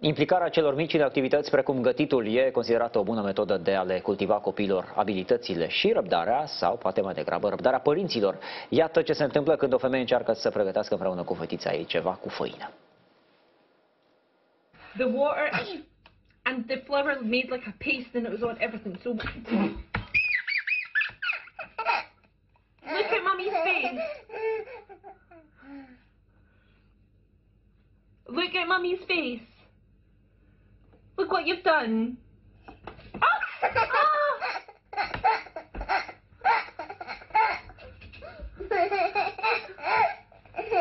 Implicarea celor mici în activități precum gătitul e considerată o bună metodă de a le cultiva copiilor abilitățile și răbdarea, sau poate mai degrabă răbdarea părinților. Iată ce se întâmplă când o femeie încearcă să pregătească împreună cu fetița ei ceva cu făină. The water and the flour made like a paste and it was on everything. So look at Mummy's face. Look at Mummy's face. Look what you've done. Oh!